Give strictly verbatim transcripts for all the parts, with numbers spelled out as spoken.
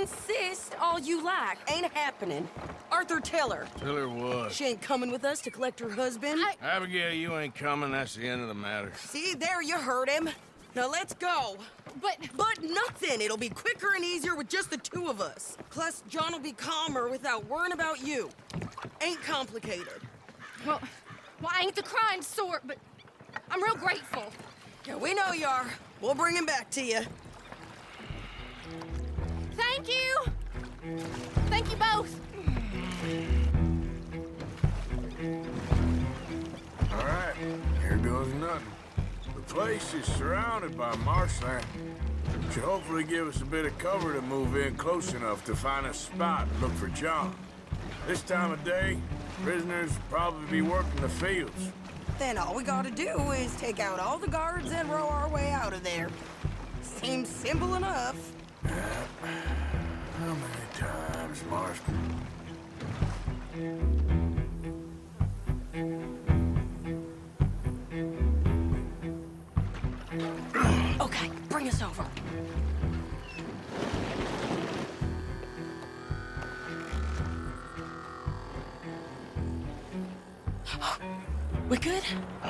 insist all you like. Ain't happening. Arthur, tell her. Tell her what? She ain't coming with us to collect her husband. I... Abigail, you ain't coming. That's the end of the matter. See, there you heard him. Now let's go. But... But nothing. It'll be quicker and easier with just the two of us. Plus, John will be calmer without worrying about you. Ain't complicated. Well, well, I ain't the crime sort, but I'm real grateful. Yeah, we know you are. We'll bring him back to you. Thank you. Thank you both. All right, here goes nothing. The place is surrounded by marshland. Should hopefully give us a bit of cover to move in close enough to find a spot and look for John. This time of day, prisoners probably be working the fields. Then all we gotta do is take out all the guards and row our way out of there. Seems simple enough. Uh, how many times, Marston? Okay, bring us over. We good? Uh.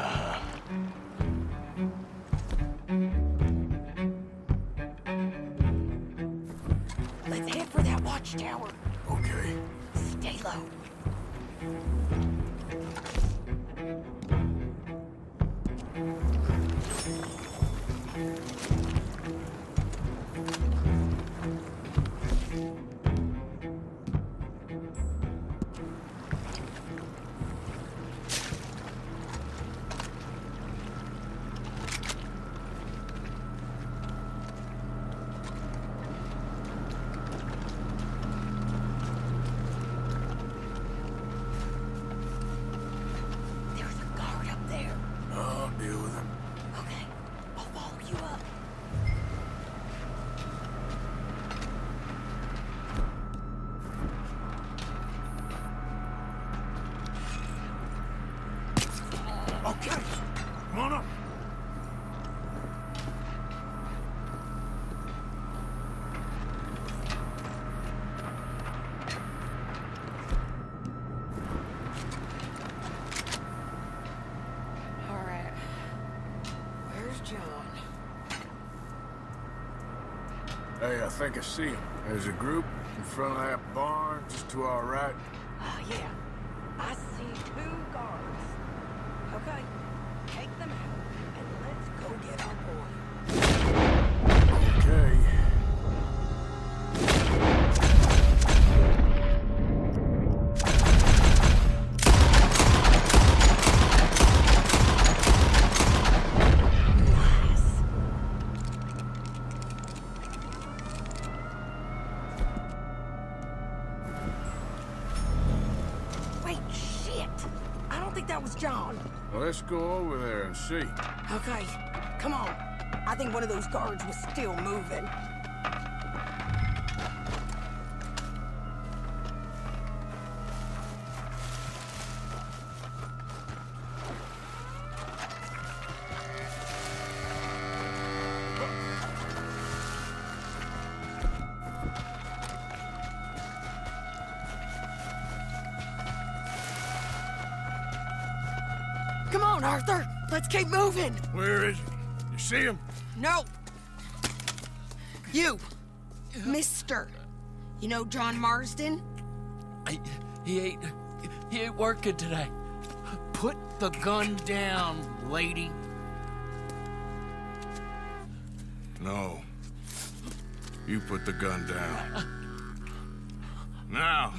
Let's head for that watchtower. Okay. Stay low. Hey, I think I see him. There's a group in front of that barn, just to our right. Oh, yeah. I see two guards. Okay, take them out, and let's go get our boy. Okay. Let's go over there and see. Okay, come on. I think one of those guards was still moving. Arthur, let's keep moving. Where is he? You see him? No. You, mister. You know John Marston? I, he ain't, he ain't working today. Put the gun down, lady. No. You put the gun down. Now.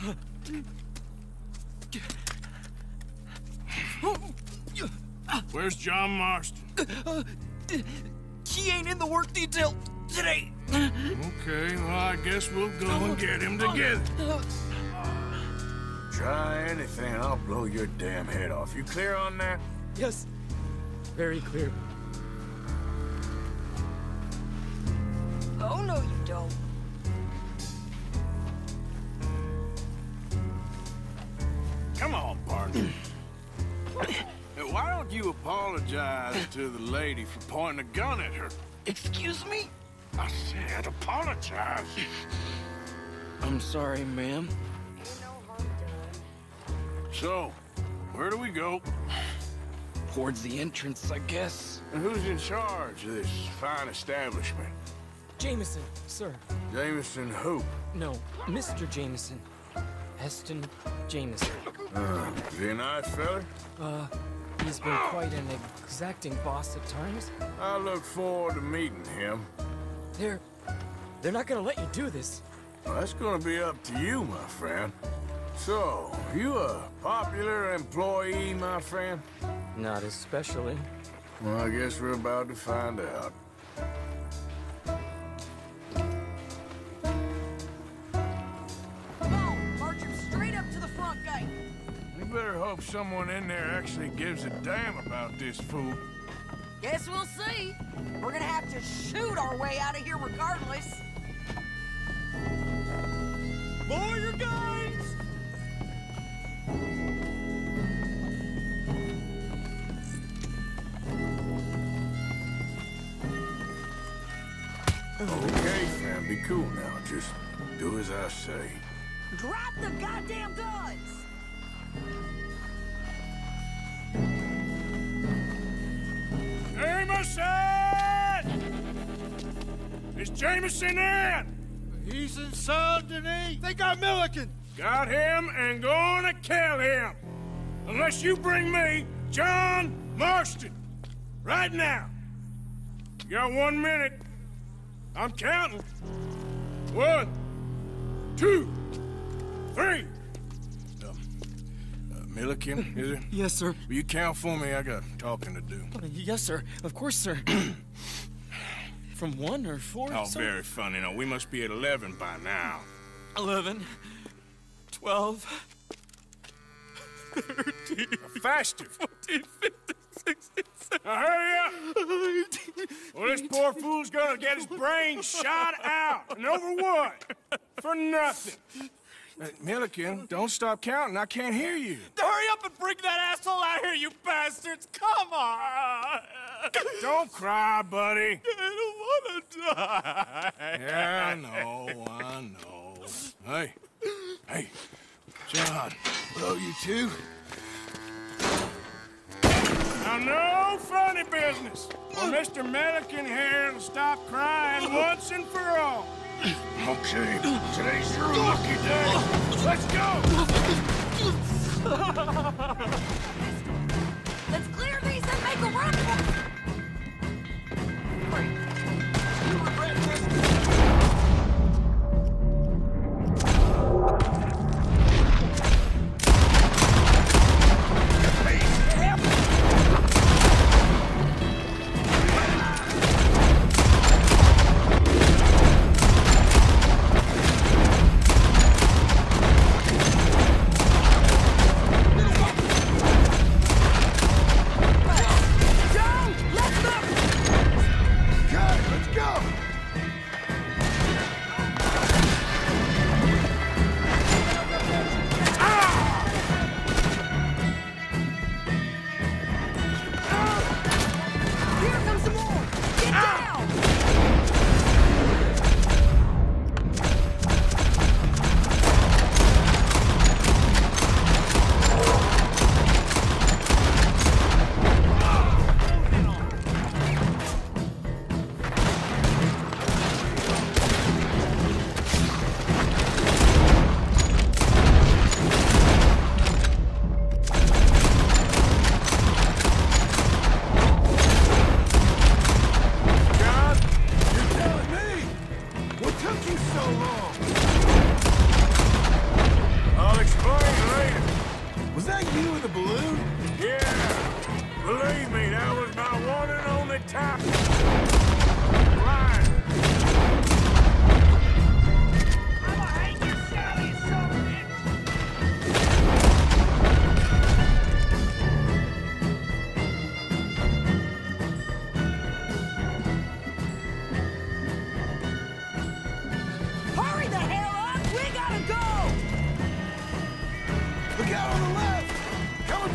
Where's John Marston? Uh, uh, he ain't in the work detail today. Okay, well, I guess we'll go and get him together. Try anything, I'll blow your damn head off. You clear on that? Yes, very clear. Oh, no, you don't. Come on, partner. Why don't you apologize to the lady for pointing a gun at her? Excuse me? I said apologize. I'm sorry, ma'am. So, where do we go? Towards the entrance, I guess. And who's in charge of this fine establishment? Jameson, sir. Jameson who? No, Mister Jameson. Heston Jameson. Uh, is he a nice fella? Uh, he's been quite an exacting boss at times. I look forward to meeting him. They're... they're not gonna let you do this. Well, that's gonna be up to you, my friend. So, you a popular employee, my friend? Not especially. Well, I guess we're about to find out. Come on, march him straight up to the front gate. You better hope someone in there actually gives a damn about this fool. Guess we'll see. We're gonna have to shoot our way out of here regardless. Lower your guns! Okay, fam, be cool now. Just do as I say. Drop the goddamn guns! Jameson! Is Jameson in? He's inside, Denis. They got Milliken. Got him and gonna kill him. Unless you bring me John Marston. Right now. You got one minute. I'm counting. One, two, three. Milliken, is it? Yes, sir. Will you count for me? I got talking to do. Uh, yes, sir. Of course, sir. From one or four? Oh, sir? Very funny. No, we must be at eleven by now. Eleven. Twelve. Thirteen. Faster. Fourteen, fifteen, sixteen, seventeen. Now hurry up. eighteen, well, this eighteen, poor fool's gonna get his brain shot out. And over what? For nothing. Uh, Milliken, don't stop counting. I can't hear you. Hurry up and bring that asshole out here, you bastards! Come on! Don't cry, buddy. I don't want to die. Yeah, I know, I know. Hey, hey, John, hello, you two. Now, no funny business. Well, Mister Milliken here will stop crying once and for all. Okay, today's your lucky day. Let's go! Let's clear these and make a run for it! Wait, you regret this?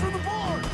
From the board!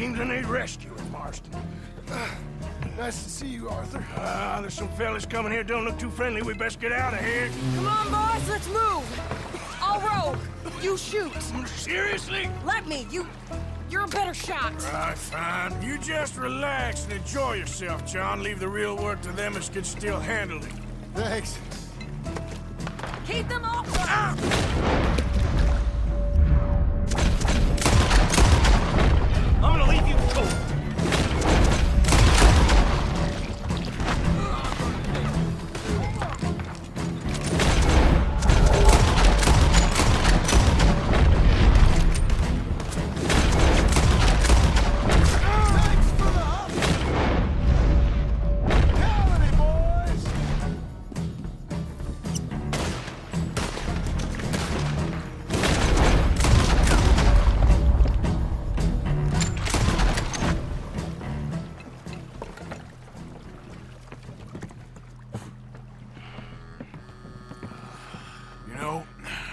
Seems I need rescue in Marston. Uh, nice to see you, Arthur. Ah, uh, there's some fellas coming here. Don't look too friendly. We best get out of here. Come on, boys. Let's move. I'll roll. You shoot. Seriously? Let me. You... You're a better shot. All right, fine. You just relax and enjoy yourself, John. Leave the real work to them as can still handle it. Thanks. Keep them off. Ah! I'm gonna leave you cold.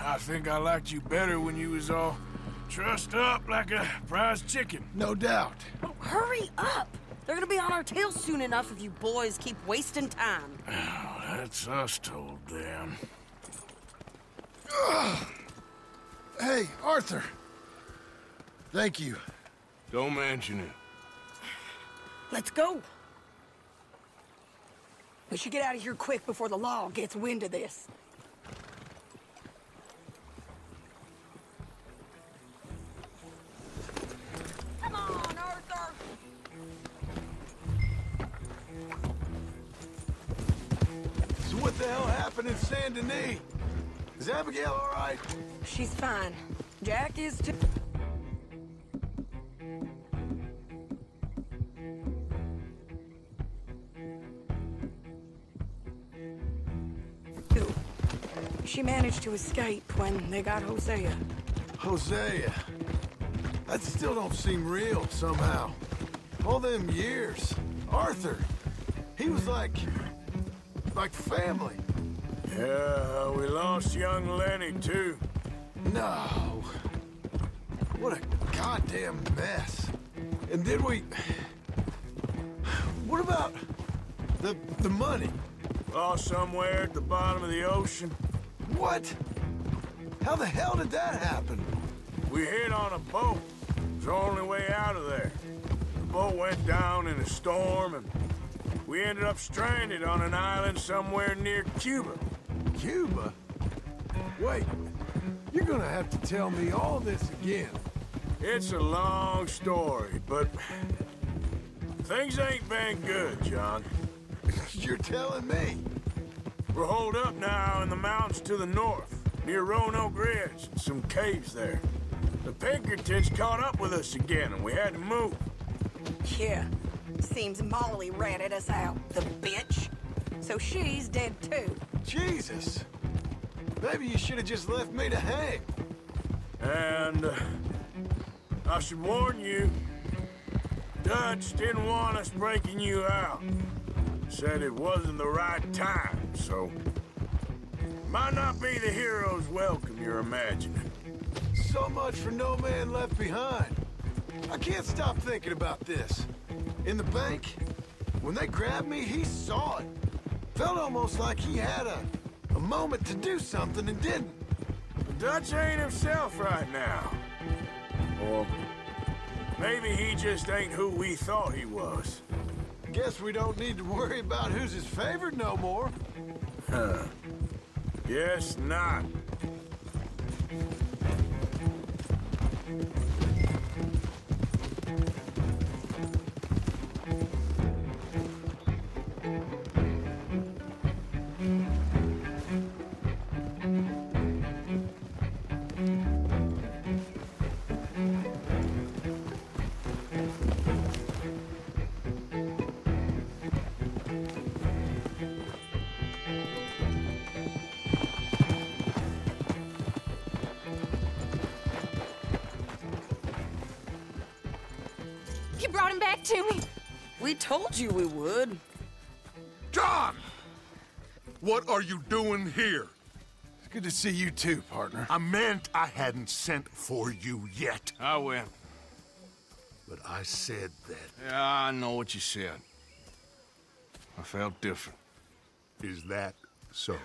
I think I liked you better when you was all trussed up like a prize chicken. No doubt. Oh, hurry up! They're gonna be on our tails soon enough if you boys keep wasting time. Oh, that's us told them. Ugh. Hey, Arthur. Thank you. Don't mention it. Let's go. We should get out of here quick before the law gets wind of this. What the hell happened in Saint Denis? Is Abigail all right? She's fine. Jack is too. She managed to escape when they got Hosea. Hosea? That still don't seem real somehow. All them years. Arthur. He was like... like family. Yeah, we lost young Lenny, too. No. What a goddamn mess. And then we... What about the, the money? Lost somewhere at the bottom of the ocean. What? How the hell did that happen? We hit on a boat. It was the only way out of there. The boat went down in a storm and... we ended up stranded on an island somewhere near Cuba. Cuba? Wait, you're gonna have to tell me all this again. It's a long story, but things ain't been good, John. You're telling me? We're holed up now in the mountains to the north, near Roanoke Ridge, and some caves there. The Pinkertons caught up with us again, and we had to move. Yeah. Seems Molly ratted us out, the bitch. So she's dead too. Jesus! Maybe you should have just left me to hang. And uh, I should warn you, Dutch didn't want us breaking you out. Said it wasn't the right time, so might not be the hero's welcome you're imagining. So much for no man left behind. I can't stop thinking about this. In the bank, when they grabbed me, he saw it. Felt almost like he had a, a moment to do something and didn't. The Dutch ain't himself right now. Or maybe he just ain't who we thought he was. Guess we don't need to worry about who's his favorite no more. Huh. Guess not. We told you we would. John! What are you doing here? It's good to see you too, partner. I meant I hadn't sent for you yet. I went. But I said that. Yeah, I know what you said. I felt different. Is that so?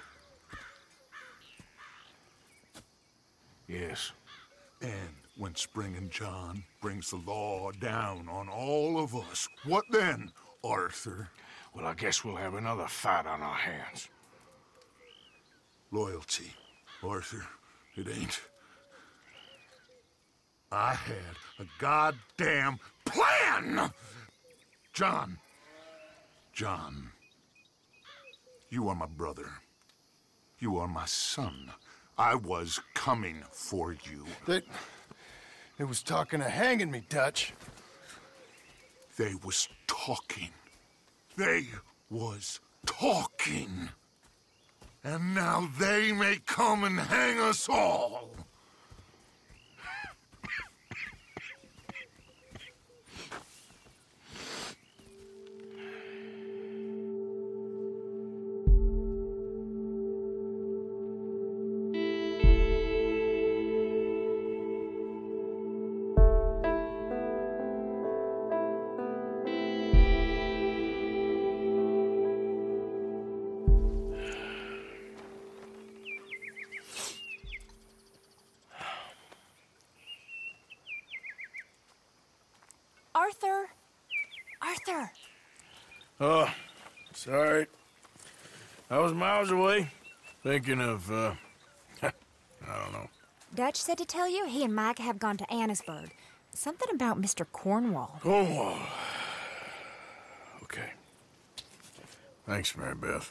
Yes. And when Spring and John brings the law down on all of us, what then, Arthur? Well, I guess we'll have another fight on our hands. Loyalty, Arthur, it ain't. I had a goddamn plan! John. John. You are my brother. You are my son. I was coming for you. They... They was talking of hanging me, Dutch. They was talking. They was talking. And now they may come and hang us all. Arthur! Arthur! Oh, sorry. I was miles away, thinking of, uh, I don't know. Dutch said to tell you he and Micah have gone to Annisburg. Something about Mister Cornwall. Cornwall. Okay. Thanks, Mary Beth.